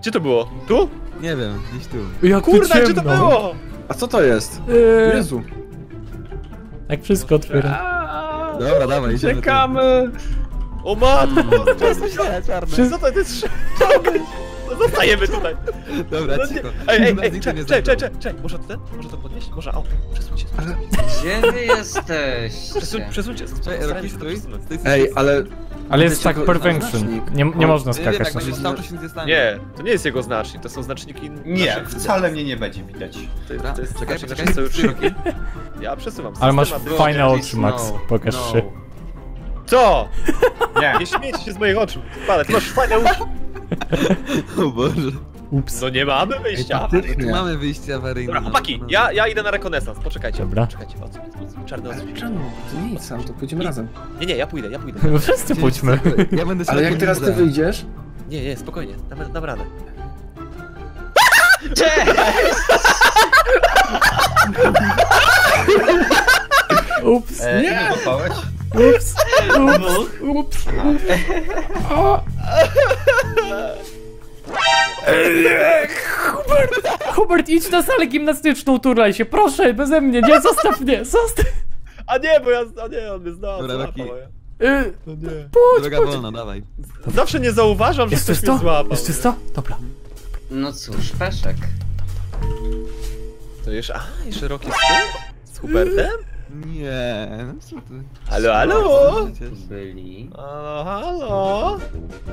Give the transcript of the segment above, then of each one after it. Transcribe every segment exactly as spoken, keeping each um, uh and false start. Gdzie to było? Tu? Nie wiem, gdzieś tu. Jak kurna, gdzie to było? A co to jest? Eee. Jezu. Jak wszystko otwieram. Dobra, dawaj, idziemy. Czekamy. O matko, co to jest? Zostajemy tutaj. Dobra, no, cicho. Ej, ej, ej, czekaj, czekaj, czekaj. Może ten? Może to podnieść? Może auto? Przesuńcie. Ale... Gdzie wy jesteście? Przesuń, przesuńcie. Ej, ale... Ale jest tak perfection. Nie, nie można skakać na znacznik. Nie, to nie jest jego znacznik, to są znaczniki... Nie, wcale mnie nie będzie widać. Czekaj, czekaj, czekaj. Ja przesuwam. Ale masz fajne oczy, Max. Pokaż się. Co? Nie. Nie śmiejcie się z moich oczu. Ale ty masz fajne uszy. O Boże. Ups. No nie mamy wyjścia. Ej, nie mamy wyjścia awaryjnego. Dobra, chłopaki, ja, ja idę na rekonesans, poczekajcie. Dobra. Poczekajcie, o, czarny osób. Czarny, to nic, sam, to pójdziemy razem. Nie, nie, ja pójdę, ja pójdę. No wszyscy pójdźmy. Ja będę ale jak teraz ty wyjdziesz? Nie, nie, spokojnie, dam, dam radę. Cześć! Ups, e, nie! Ups, ups, ups, ups. O. Eee, Hubert, Hubert, idź na salę gimnastyczną, turlaj się, proszę, beze mnie, nie, zostaw mnie, zostaw. A nie, bo ja, a nie, on mnie zna, złapał, ja. No nie. Pójdź, droga pójdź. Wolna, dawaj. Zawsze nie zauważam, że ktoś mnie złapał. Jest czysto? Dobra. No cóż, peszek. To już, a, i szeroki stół? Z Hubertem? Nie, no co ty? Halo, halo! Byli. Halo, halo!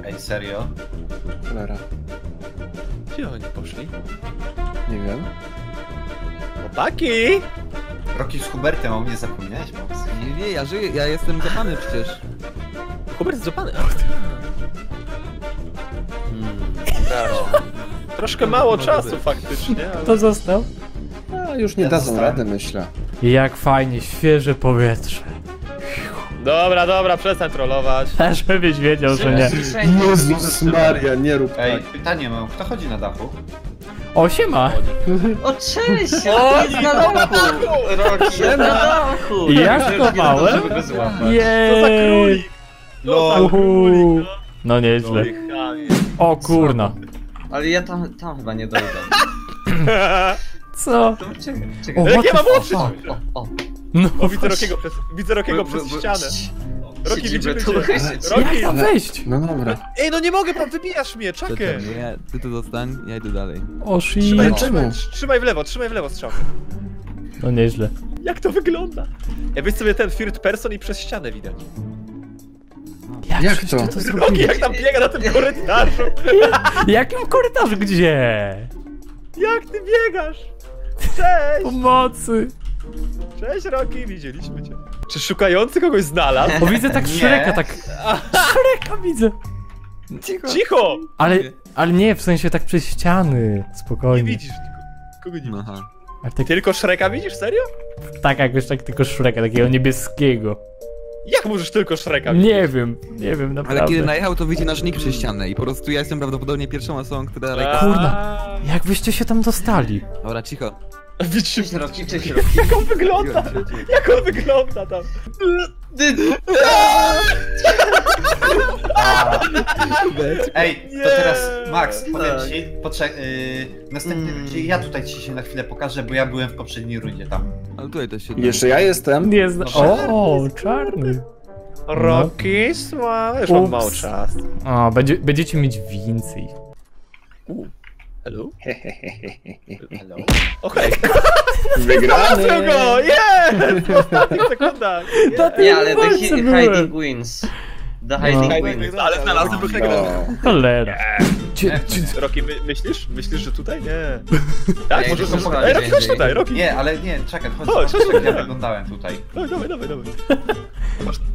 Ej, serio? Cholera. Gdzie oni poszli? Nie wiem. Chłopaki! Roki z Hubertem, o mnie zapomniałeś, Max. Nie wie, ja żyję, ja jestem złapany przecież. Hubert złapany? Hmm, troszkę mało czasu faktycznie, ale... To został? A, już nie dadzą rady, myślę. Jak fajnie, świeże powietrze. Dobra, dobra, przestań trollować. Żebyś wiedział, że nie. Jezus Maria, nie rób tak. Ej, pytanie mam, kto chodzi na dachu? O, siema. O, cześć! O, jest na dachu! Roki, na dachu! Jak to małe? Co za królik! Uhu. No nieźle. O kurna. Ale ja tam, tam chyba nie dojdę. Co? Czekaj, czekaj. O, jak ja mam oczy! O, o, o. No, o, widzę Rokiego przez, widzę Rokiego przez ścianę. Roki, widzimy cię. Jak tam wejść? No dobra. Ej, no nie mogę, pan wybijasz mnie, czakę. Nie, ty tu zostań, ja idę dalej. O, shit. Trzymaj, trzymaj, trzymaj w lewo, trzymaj w lewo strzałkę. No nieźle. Jak to wygląda? Ja wiesz sobie ten third person i przez ścianę widać. Jak, jak to? to Roki, jak tam biega na tym korytarzu? Jakim korytarzu? Gdzie? Jak ty biegasz? Cześć! Pomocy! Cześć, Roki, widzieliśmy cię. Czy szukający kogoś znalazł? Bo widzę tak Shreka, tak... Shreka widzę! Cicho! Cicho! Ale, ale nie, w sensie tak przez ściany, spokojnie. Nie widzisz kogo, kogo nie aha. Widzisz? Tak... Tylko Shreka widzisz, serio? Tak, jak wiesz, tak tylko Shreka, takiego niebieskiego. Jak możesz tylko Shreka widzieć? Nie wiem, nie wiem, naprawdę. Ale kiedy najechał, to widzi nasz nick przez ścianę i po prostu ja jestem prawdopodobnie pierwszą osobą, która... Eee. Kurna, jak wyście się tam dostali? Dobra, cicho. Widzicie, jak on wygląda? Jak on wygląda tam? Ej, to teraz, Max, powiem ci, następnie będzie, ja tutaj ci się na chwilę pokażę, bo ja byłem w poprzedniej rundzie tam. Ale tutaj też się... Jeszcze ja jestem? O, czarny. Roki, słyszysz, mam mało czasu. O, będziecie mieć więcej. Hello? Hello? Okej. Wygrałem go! Yes! W ostatnich sekundach! Nie, ale the hiding wins. The hiding wins. Ale znalazłem różne gry. Cholera. Roki, myślisz? Myślisz, że tutaj? Nie. Tak, może są pokazane. Ej, Roki, chodź tutaj, Roki. Nie, ale nie, czekaj, chodź. Chodź, ja wyglądałem tutaj. Dawaj, dawaj, dawaj, dawaj.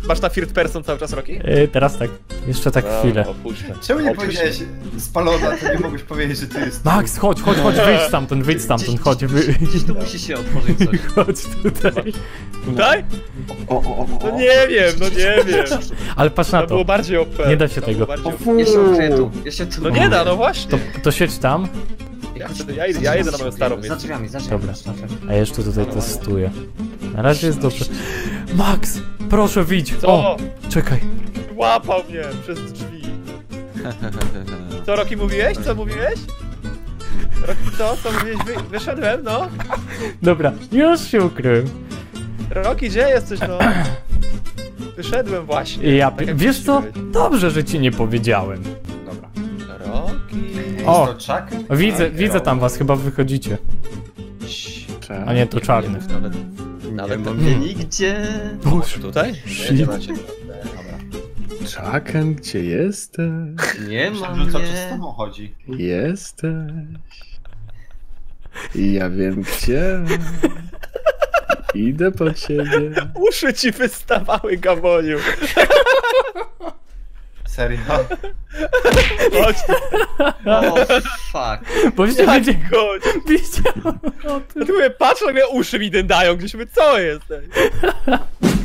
Masz na third person cały czas, Roki? Yy, teraz tak. Jeszcze tak no, chwilę. Opuszczę. Czemu nie opuszczę. Powiedziałeś spalona, to nie mogłeś powiedzieć, że ty jest... Max, chodź, chodź, chodź, wyjdź stamtąd, wyjdź stamtąd, chodź. Wy... Gdzieś tu musi się otworzyć coś. Chodź tutaj. Tutaj? O, o, o, o. No nie wiem, no nie wiem. Ale patrz na to. To było bardziej O P. Nie da się to tego. Jeszcze ukryję tu, jeszcze tu. No nie da, no właśnie. To, to siedź tam. Ja, ja, ja, ja jedę na moją starą miejsce. Zaczynamy, zaczynamy. Dobra, a jeszcze tutaj testuję. Na razie jest dobrze. Max, proszę widź. Co? O, czekaj. Łapał mnie przez drzwi. Co, Rocky, mówiłeś? Co mówiłeś? Rocky, co? Co mówiłeś? Wy... Wyszedłem, no. Dobra, już się ukryłem. Rocky, gdzie jesteś, no? Wyszedłem właśnie. Ja... Tak wiesz co? Dobrze, że ci nie powiedziałem. Dobra. Rocky... O, to Chuck? Widzę, tak, widzę tam was, chyba wychodzicie. A nie, to Czarny. Nawet nie hmm. nigdzie. Boże, tutaj? Nie macie. Chucken, gdzie jesteś? Nie ma mnie. Co z tobą chodzi? Jesteś. Ja wiem gdzie. Idę po ciebie. Uszy ci wystawały, Gaboniu. Serio? Chodź. O, fuck. Bo wiecie, wiecie, ty mówię, patrz, nagle uszy mi dają, gdzieś my co jest?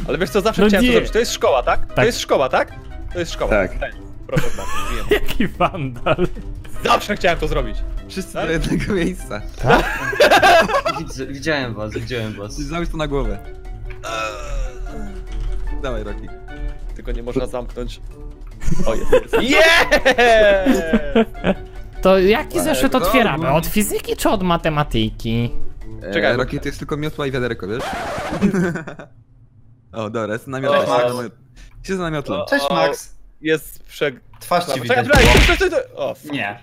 Ale wiesz co, zawsze no chciałem nie. to zrobić. To jest szkoła, tak? tak? To jest szkoła, tak? To jest szkoła. Tak. tak. Proszę bardzo. Jaki wandal. Zawsze chciałem to zrobić. Wszyscy tak? do jednego miejsca. Tak? Widziałem was, widziałem was. Załóż to na głowę. Dawaj, Rocky. Tylko nie można zamknąć. O, jest, jest. Yeah! To jaki zeszyt otwieramy? Od fizyki czy od matematyki? Eee, Czekaj, Rocky, to jest tylko miotła i wiaderko, wiesz? O, dobra, jestem na miotle. Siedzę na miotle. Cześć, Max. Jest prze... Twarz ci widać. Czekaj, o, nie.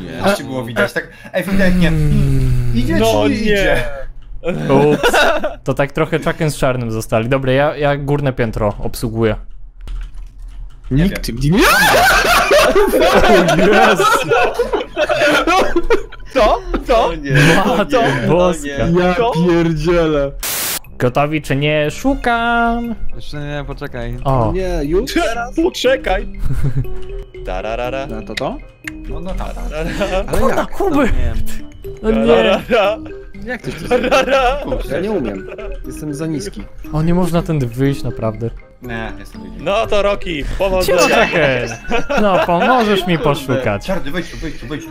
Nie. Twarz ci było widać, tak... Ej, wygląda nie. Idzie no, czy nie idzie? Ups. To tak trochę Chucken z Czarnym zostali. Dobra, ja, ja górne piętro obsługuję. Nie Nikt wiem. Nie. Yes. Co? Co? Co? Boska. Ja pierdzielę. Gotowi czy nie? Szukam. Jeszcze nie, poczekaj. O. Nie, już teraz? Poczekaj. Tararara. No to to? No no tak. Kurna, Hubert. No nie. Jak to się dzieje? Ja nie umiem. Jestem za niski. O, nie można tędy wyjść, naprawdę. Nie, jestem niski. No to Rocky, powodzenia. No, pomożesz mi poszukać. Czarny, wejdź tu, wejdź tu, wejdź tu.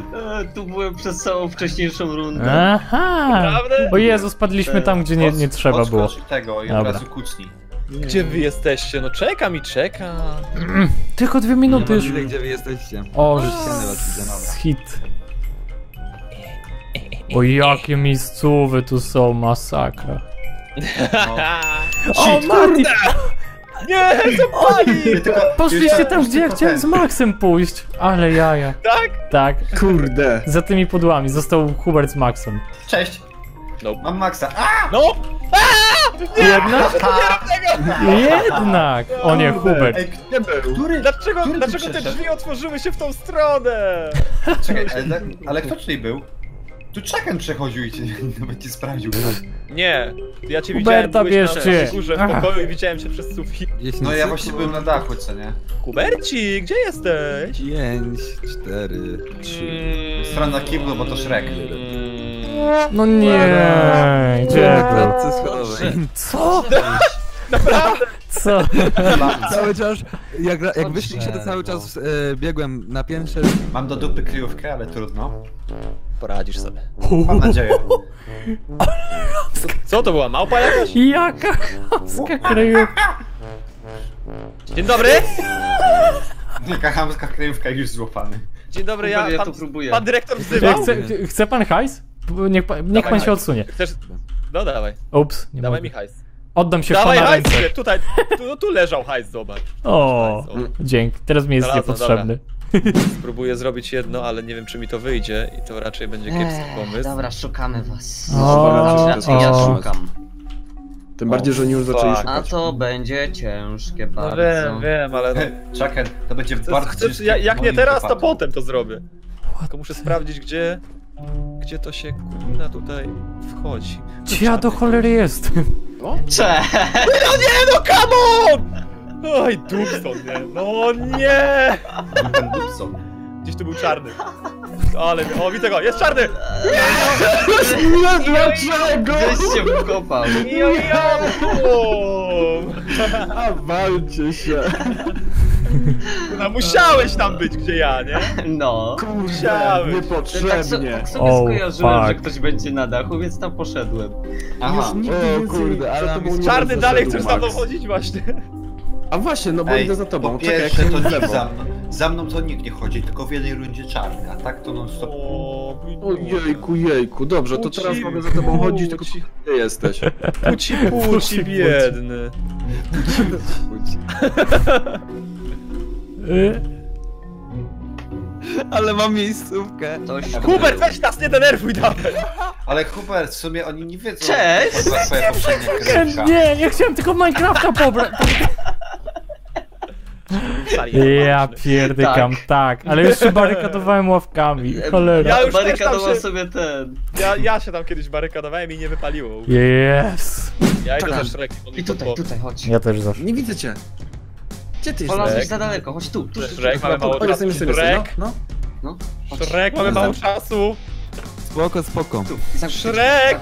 Tu byłem przez całą wcześniejszą rundę. Aha. O Jezu, spadliśmy tam, gdzie nie, nie trzeba było. Tego i od razu kucni. Gdzie wy jesteście? No czekam i czekam. Tylko dwie minuty już. Gdzie wy jesteście? O, hit. O, jakie miejscowe tu są, masakra. No. O, kurde! Nie, to pali! Poszliście tam, gdzie ja chciałem z Maxem pójść. Ale jaja. Tak? Tak. Kurde. Za tymi podłami został Hubert z Maxem. Cześć. No. Mam Maxa. A! No! A! Nie, jednak? Nie jednak! O nie, Hubert. Ej, nie był. Który, dlaczego który dlaczego te drzwi otworzyły się w tą stronę? Czekaj, ale, ale kto czyli był? Tu Chucken przechodził i cię nawet nie sprawdził. Nie, ja cię Huberta widziałem, byłeś na górze w pokoju i widziałem cię przez sufit. No ja właśnie byłem na dachu, co nie? Huberci, gdzie jesteś? pięć, cztery, trzy... Mm. Strona kiblu, bo to Shrek. No nie, gdzie to? Co? Naprawdę? Co? Cały czas, jak, jak wyszliście, to cały czas e, biegłem na piętrze. Mam do dupy kryjówkę, ale trudno. Poradzisz sobie. Mam nadzieję. Co to była? Małpa jakaś? Jaka chamska kryjówka. Dzień dobry! Jaka chamska kryjówka, już złapany. Dzień dobry, ja, pan, pan dyrektor wzywał? Chce, chce pan hajs? Niech pan, niech pan się odsunie. Chcesz? No dawaj. Ups, nie dawaj mi hajs. Oddam się w pana hajs, ręce. Tutaj, tu, no, tu leżał hajs, zobacz. O, hajs, o. Dzięki, teraz mi jest teraz niepotrzebny. Dobra. Spróbuję zrobić jedno, ale nie wiem czy mi to wyjdzie i to raczej będzie kiepski pomysł. Dobra, szukamy was. O, raczej o. Ja szukam. Tym o, bardziej, że oni już zaczęli szukać. A to będzie ciężkie bardzo. No wiem, wiem, ale... No... Czekaj, to będzie to, bardzo chcesz, ciężkie. Jak nie teraz, to potem to zrobię. Tylko muszę sprawdzić, gdzie... Gdzie to się kurna tutaj wchodzi? Czy ja do cholery jestem? No? Cześć! No nie, no come on! Oj, Dubson, nie, no nie! Ten Dubson. Gdzieś tu był Czarny. Ale, o, widzę go, jest Czarny! Nie, nie dlaczego? Gdzieś się wykopał. A walcie się. No, musiałeś tam być, gdzie ja, nie? No. Musiałeś. Niepotrzebnie. Tak, tak sobie oh, skojarzyłem, fuck. że ktoś będzie na dachu, więc tam poszedłem. Aha. O kurde, ale to był Czarny dalej, chcesz tam chodzić właśnie. A właśnie, no bo Ej, idę za tobą. Czekaj, jak to nie za mną. Za mną to nikt nie chodzi, tylko w jednej rundzie Czarny, a tak to non stop. Ojejku, jejku, dobrze, to teraz mogę za tobą chodzić, tylko ty jesteś. Puci, puci, biedny. Ale mam miejscówkę. Hubert, weź nas nie denerwuj nawet. Ale Hubert, w sumie oni nie wiedzą. Cześć! Nie, nie, nie chciałem tylko Minecrafta pobrać. Ja pierdykam, tak. tak, ale już się barykadowałem ławkami, cholera. Ja już barykadowałem się... sobie ten... Ja, ja się tam kiedyś barykadowałem i nie wypaliło. Yes. Ja idę za Szrek. I tutaj, pod... tutaj, chodź. Ja też zawsze. Nie widzę cię. Gdzie ty jesteś? Za daleko, chodź tu. tu, tu, tu. Szrek, mamy mało czasu. Szrek, no, no. No. Szrek, mamy mało czasu. Spoko, spoko. Tu. Szrek!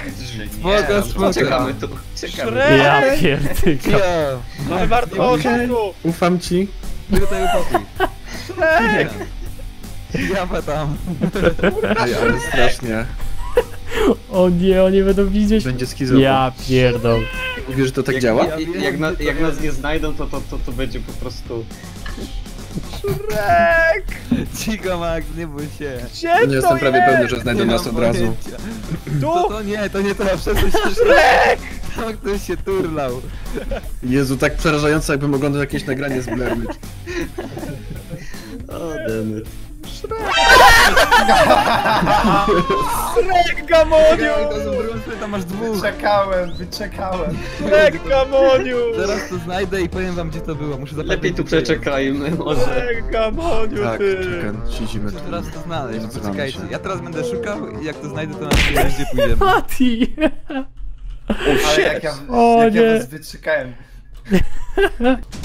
Spoko, spoko. Czekamy tu. Czekamy. Szrek! Ja pierdykam. Yeah. Mamy bardzo okay. Ufam ci. Tutaj utopi. Szrek! Ja tam. Ej, ale strasznie. O nie, oni będą widzieć. Będzie skizował. Ja pierdol. Mówisz, że to tak jak, działa? Ja, jak, jak, na, jak nas nie znajdą, to, to, to, to będzie po prostu... Szrek! Cicho, Max, nie bój się. Gdzie to jestem prawie jest? Pewny, że znajdą nie nas od razu. Tu? To, to nie, to nie to na przecież się Szrek! Tam ktoś się turlał. Jezu, tak przerażająco, jakbym oglądał jakieś nagranie z Blair Witch. O, damn it. Szrek! Szrek, Gamoniu! Tam masz dwóch. Wyczekałem, wyczekałem. Szrek, Gamoniu! Teraz to znajdę i powiem wam, gdzie to było. Muszę zapytać. Lepiej tu przeczekajmy, może. Szrek, Gamoniu, tak, ty! Czekam, siedzimy tu. Teraz to znaleźć, poczekajcie. Ja teraz będę szukał i jak to znajdę, to na razie pójdziemy. Mati! Ale jak ja, o, jak nie. ja was wyczekałem.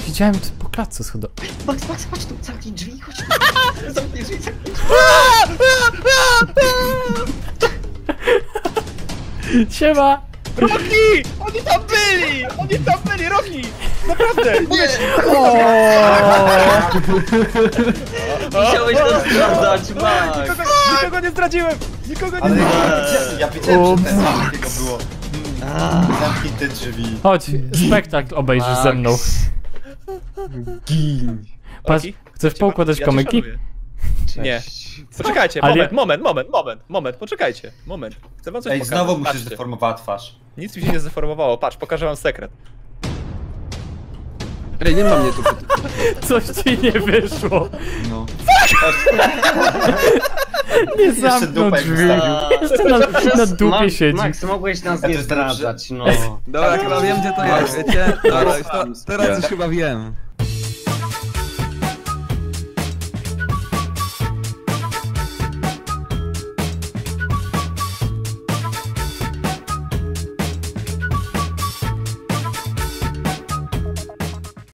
Widziałem po klatce schodowej. Max, Max, chodź tu, zamknij drzwi, chodź tu. Zamknij drzwi, zamknij drzwi. Siema! Rocky! Oni tam byli! Oni tam byli, Rocky! Naprawdę! Nie! Musiałeś to sprawdzać, Max! Nikogo nie zdradziłem! Nikogo nie zdradziłem! Ja wiedziałem, że tego było. Zamknij te drzwi. Chodź, spektakl obejrzysz Max. ze mną. Gin. Patrz, chcesz poukładać ja komyki? Nie. Poczekajcie, moment, ja... moment, moment, moment, moment, poczekajcie, moment. Chcę wam coś Ej, pokazać. Znowu mi się zdeformowała twarz. Nic mi się nie zdeformowało, patrz, pokażę wam sekret. Ej, nie ma mnie tu. Coś ci nie wyszło. No. Nie zamknął drzwi. Jeszcze na, na dupie Ma, siedzi. Max, mogłeś nas ja nie zdradzać, no. Dobra, chyba wiem, gdzie to jest, wiecie? Teraz już chyba wiem.